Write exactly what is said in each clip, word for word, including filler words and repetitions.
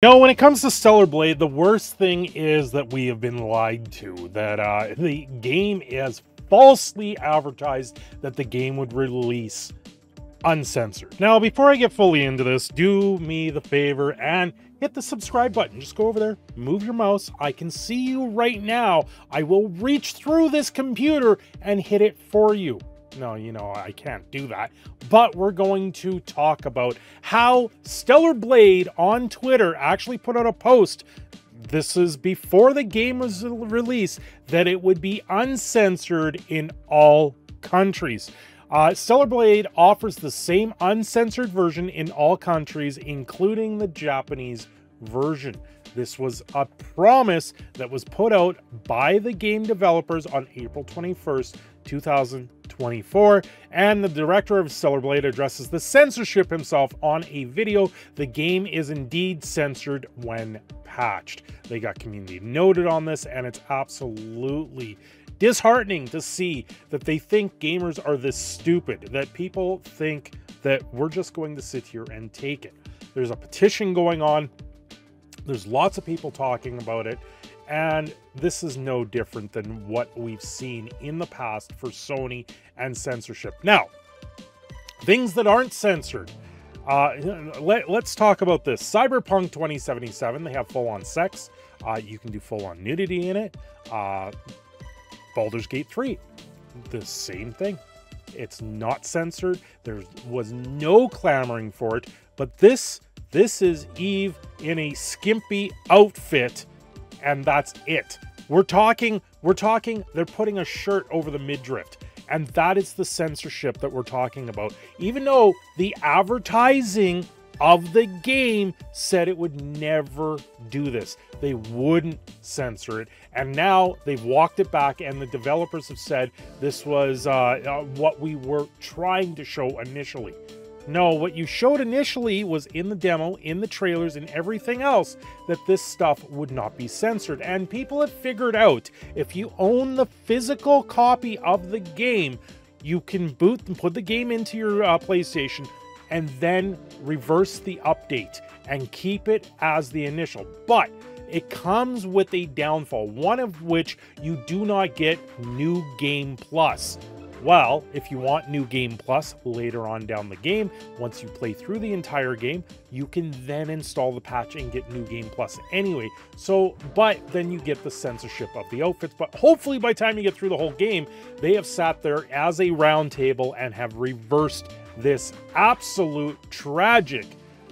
No, when it comes to Stellar Blade, the worst thing is that we have been lied to, that uh, the game is falsely advertised that the game would release uncensored. Now, before I get fully into this, do me the favor and hit the subscribe button. Just go over there, move your mouse. I can see you right now. I will reach through this computer and hit it for you. No, you know, I can't do that. But we're going to talk about how Stellar Blade on Twitter actually put out a post. This is before the game was released, that it would be uncensored in all countries. Uh, Stellar Blade offers the same uncensored version in all countries, including the Japanese version. This was a promise that was put out by the game developers on April twenty-first, two thousand twenty-four, and the director of Stellar Blade addresses the censorship himself on a video. The game is indeed censored when patched. They got community noted on this, and it's absolutely disheartening to see that they think gamers are this stupid, that people think that we're just going to sit here and take it. There's a petition going on. There's lots of people talking about it. And this is no different than what we've seen in the past for Sony and censorship. Now, things that aren't censored. Uh, let, let's talk about this. Cyberpunk twenty seventy-seven, they have full-on sex. Uh, you can do full-on nudity in it. Uh, Baldur's Gate three, the same thing. It's not censored. There was no clamoring for it. But this, this is Eve in a skimpy outfit. And that's it. We're talking, we're talking, they're putting a shirt over the midriff. And that is the censorship that we're talking about. Even though the advertising of the game said it would never do this. They wouldn't censor it. And now they've walked it back, and the developers have said this was uh, uh, what we were trying to show initially. No, what you showed initially was in the demo, in the trailers, and everything else, that this stuff would not be censored. And people have figured out, if you own the physical copy of the game, you can boot and put the game into your uh, PlayStation and then reverse the update and keep it as the initial. But it comes with a downfall, one of which you do not get New Game Plus. Well, if you want New Game Plus later on down the game, once you play through the entire game, you can then install the patch and get New Game Plus anyway. So, but then you get the censorship of the outfits. But hopefully by the time you get through the whole game, they have sat there as a round table and have reversed this absolute tragic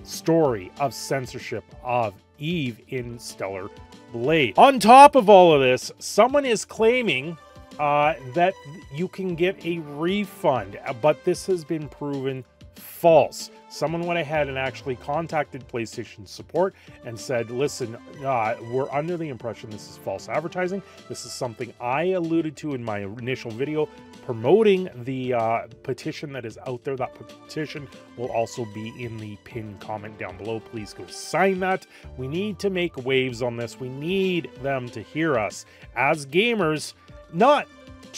story of censorship of Eve in Stellar Blade. On top of all of this, someone is claiming Uh, that you can get a refund, but this has been proven false. Someone went ahead and actually contacted PlayStation support and said, listen, uh, we're under the impression this is false advertising. This is something I alluded to in my initial video promoting the uh, petition that is out there. That petition will also be in the pinned comment down below. Please go sign that. We need to make waves on this. We need them to hear us as gamers. Not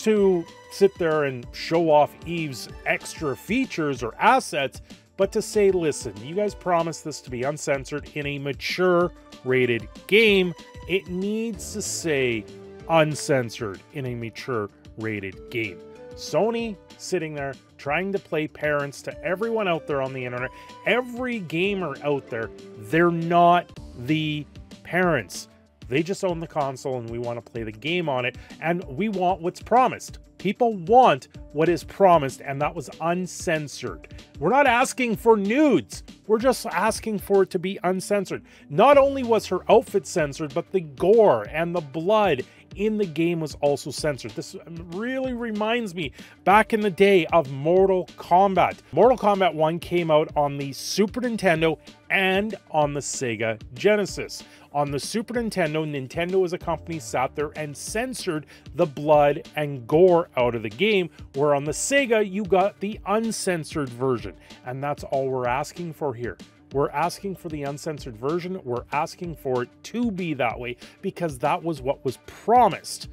to sit there and show off Eve's extra features or assets, but to say, listen, you guys promised this to be uncensored in a mature rated game. It needs to say uncensored in a mature rated game. Sony sitting there trying to play parents to everyone out there on the internet, every gamer out there. They're not the parents. They just own the console, and we want to play the game on it, and we want what's promised. People want what is promised, and that was uncensored. We're not asking for nudes. We're just asking for it to be uncensored. Not only was her outfit censored, but the gore and the blood in the game was also censored. This really reminds me back in the day of Mortal Kombat. Mortal Kombat one came out on the Super Nintendo and on the Sega Genesis. On the Super Nintendo, Nintendo as a company sat there and censored the blood and gore out of the game, where on the Sega, you got the uncensored version. And that's all we're asking for here. We're asking for the uncensored version. We're asking for it to be that way because that was what was promised.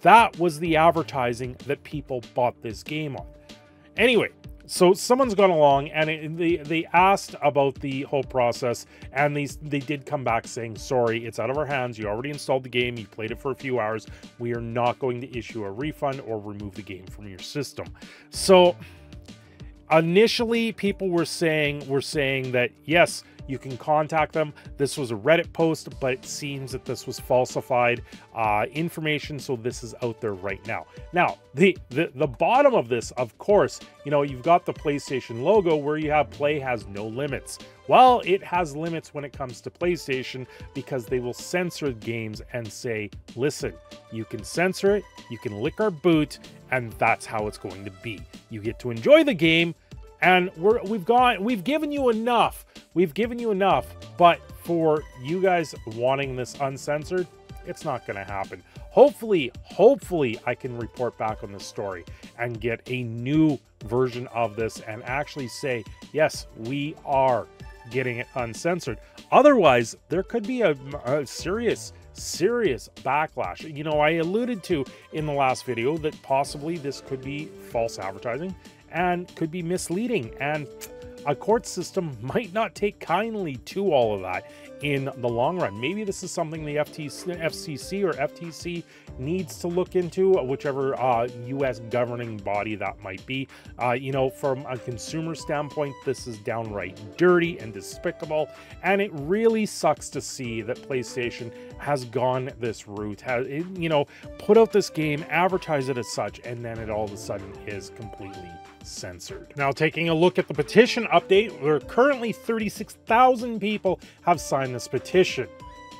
That was the advertising that people bought this game on. Anyway, So someone's gone along and it, they, they asked about the whole process, and these they did come back saying, sorry, it's out of our hands. You already installed the game. You played it for a few hours. We are not going to issue a refund or remove the game from your system. So initially people were saying, were saying that, yes, you can contact them. This was a Reddit post, but it seems that this was falsified uh, information. So this is out there right now. Now, the, the the bottom of this, of course, you know, you've got the PlayStation logo where you have play has no limits. Well, it has limits when it comes to PlayStation, because they will censor games and say, listen, you can censor it, you can lick our boot, and that's how it's going to be. You get to enjoy the game, and we're, we've got, we've given you enough. We've given you enough, but for you guys wanting this uncensored, it's not going to happen. Hopefully, hopefully I can report back on this story and get a new version of this and actually say, yes, we are getting it uncensored. Otherwise, there could be a, a serious, serious backlash. You know, I alluded to in the last video that possibly this could be false advertising and could be misleading, and a court system might not take kindly to all of that in the long run. Maybe this is something the F T C, F C C or F T C needs to look into, whichever uh, U S governing body that might be. Uh, you know, from a consumer standpoint, this is downright dirty and despicable, and it really sucks to see that PlayStation has gone this route, has, you know, put out this game, advertise it as such, and then it all of a sudden is completely censored. Now, taking a look at the petition update, where currently thirty-six thousand people have signed this petition.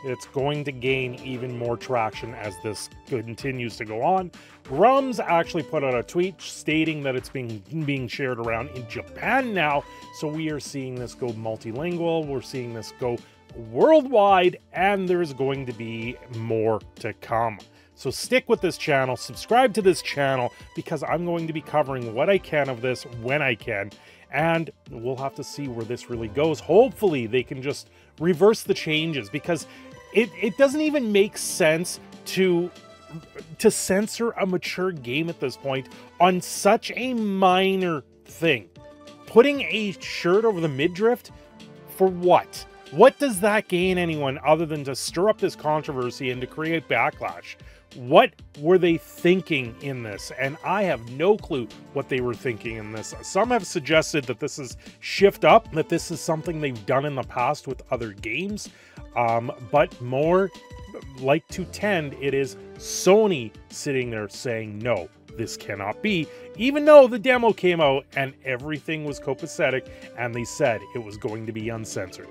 It's going to gain even more traction as this continues to go on. Grums actually put out a tweet stating that it's being being shared around in Japan now, so we are seeing this go multilingual, we're seeing this go worldwide, and there's going to be more to come. So stick with this channel, subscribe to this channel, because I'm going to be covering what I can of this when I can, and we'll have to see where this really goes. Hopefully they can just reverse the changes, because it, it doesn't even make sense to, to censor a mature game at this point on such a minor thing. Putting a shirt over the midriff, for what? What does that gain anyone other than to stir up this controversy and to create backlash? What were they thinking in this? And I have no clue what they were thinking in this. Some have suggested that this is Shift Up, that this is something they've done in the past with other games, um, but more like to tend, it is Sony sitting there saying, no, this cannot be, even though the demo came out and everything was copacetic and they said it was going to be uncensored.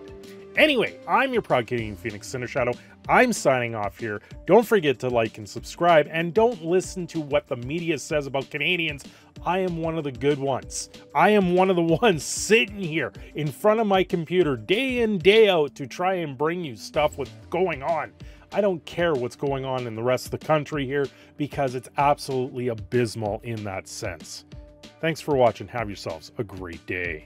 Anyway, I'm your proud Canadian Phoenix, CinderShadow. I'm signing off here. Don't forget to like and subscribe, and don't listen to what the media says about Canadians. I am one of the good ones. I am one of the ones sitting here in front of my computer day in, day out to try and bring you stuff what's going on. I don't care what's going on in the rest of the country here, because it's absolutely abysmal in that sense. Thanks for watching. Have yourselves a great day.